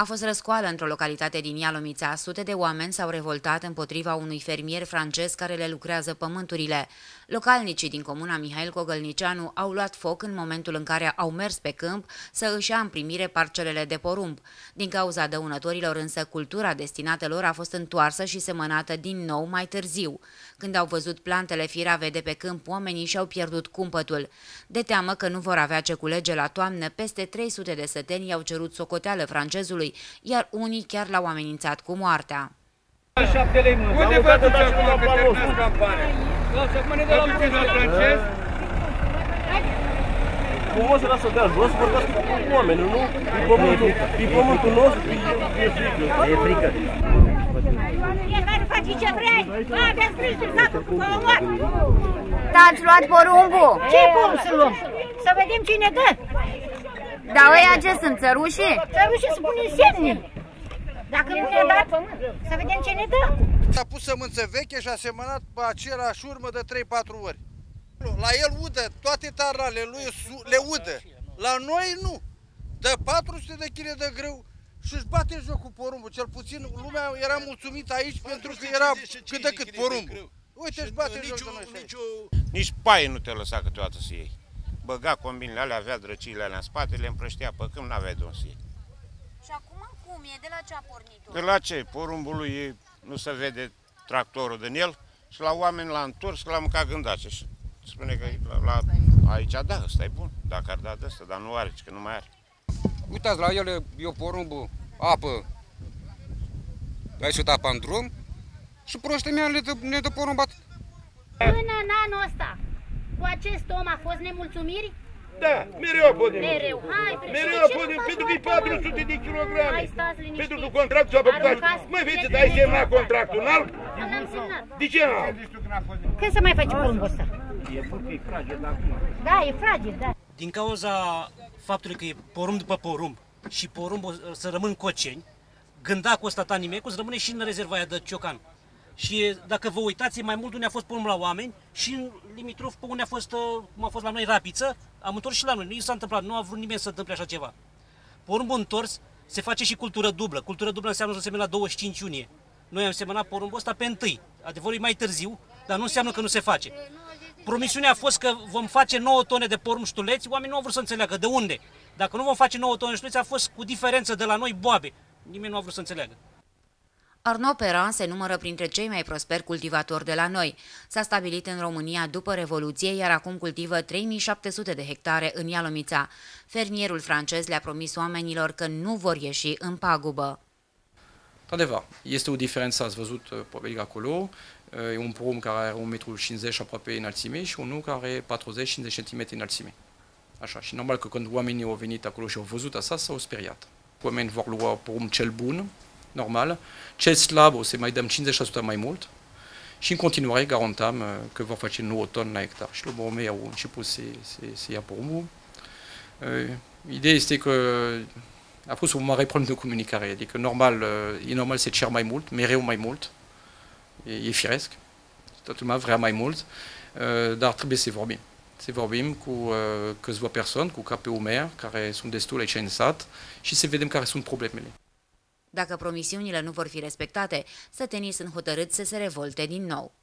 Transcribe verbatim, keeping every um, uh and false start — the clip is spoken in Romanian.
A fost răscoală într-o localitate din Ialomita. Sute de oameni s-au revoltat împotriva unui fermier francez care le lucrează pământurile. Localnicii din comuna Mihail Cogălniceanu au luat foc în momentul în care au mers pe câmp să își ia în primire parcelele de porumb. Din cauza dăunătorilor însă, cultura destinată lor a fost întoarsă și semănată din nou mai târziu. Când au văzut plantele firave de pe câmp, oamenii și-au pierdut cumpătul. De teamă că nu vor avea ce culege la toamnă, peste trei sute de săteni i-au cerut socoteală francezului, iar unii chiar l-au amenințat cu moartea. Unde vă duce acum că terminați campania? Vă duceți la francez? Frumos era să dați, vreau să vorbească cu oamenii, nu? E pământul nostru, e frică. E frică. Fiecare face ce vrei, nu aveți grijă, dacă vă luați. Dar ați luat porumbul? Ce pom să luăm? Să vedem cine dă. Dar ăia ce sunt, țărușii? Țărușii se pune semne. Dacă nu ne-a dat pământ, să vedem ce ne dă. S-a pus sămânță veche și a semănat pe același urmă de trei patru ori. La el udă, toate tarale lui le udă. La noi nu. Dă patru sute de kg de grâu și își bate în joc cu porumbul. Cel puțin lumea era mulțumită aici pentru că era cât de cât porumbul. Uite, își bate în joc de noi. Nici paie nu te lăsa câteodată să iei. Băga combinile alea, avea drăciile alea în spate, le împrăștea pe câmp, n-avea de unde să iei. Și acum cum e? De la ce a pornit-o? De la ce? Porumbul lui nu se vede tractorul din el și la oameni l-a întors, l-a mâncat gândace. Și spune că la, la, aici, da, ăsta e bun, dacă ar da de ăsta, dar nu are, că nu mai are. Uitați, la el e porumbul, apă, a ieșit apa în drum și proștii mea ne dă, ne dă porumb atât. Până în anul ăsta, cu acest om a fost nemulțumiri? Da, mereu putem. Mereu, hai, mereu putem, pentru că e patru sute de kilograme. Pentru că contractul s-a făcut așa. Măi, vedeți, ai semnat contractul în alt? L-am semnat. De ce în alt? Când se mai face porumbul ăsta? E fragil, dar acum. Da, e fragil, da. Din cauza faptului că e porumb după porumb și porumbul să rămân coceni, gândacul ăsta tanimecul să rămâne și în rezerva aia de Ciocan. Și dacă vă uitați, mai mult unde a fost porumb la oameni și în limitrof pe unde a fost, cum a fost la noi Rapiță, am întors și la noi. Nu s-a întâmplat, nu a vrut nimeni să întâmple așa ceva. Porumbul întors se face și cultură dublă. Cultură dublă înseamnă să semene la douăzeci și cinci iunie. Noi am semănat porumbul ăsta pe întâi. Adevărul e mai târziu, dar nu înseamnă că nu se face. Promisiunea a fost că vom face nouă tone de porumb ștuleți, oamenii nu au vrut să înțeleagă de unde. Dacă nu vom face nouă tone ștuleți, a fost cu diferență de la noi boabe. Nimeni nu a vrut să înțeleagă. Arnaud Perrein se numără printre cei mai prosperi cultivatori de la noi. S-a stabilit în România după Revoluție, iar acum cultivă trei mii șapte sute de hectare în Ialomita. Fermierul francez le-a promis oamenilor că nu vor ieși în pagubă. Într-adevăr, este o diferență, ați văzut probabil acolo, e un porum care are un metru cincizeci aproape înălțime și unul care are patruzeci cincizeci de centimetri înălțime. Așa, și normal că când oamenii au venit acolo și au văzut asta, s-au speriat. Oamenii vor lua porum cel bun, normal, cel slab o să mai dăm cincizeci la sută mai mult și în continuare garantăm că vor face nouă tone la hectar. Și oamenii au început să, să, să ia porumbul. Ideea este că a fost un mare problem de comunicare, adică normal, e normal să cer mai mult, mereu mai mult, e, e firesc, toată lumea vrea mai mult, dar trebuie să vorbim. Să vorbim cu câțiva persoane, cu cap pe umeri, care sunt destul aici în sat și să vedem care sunt problemele. Dacă promisiunile nu vor fi respectate, sătenii sunt hotărâți să se revolte din nou.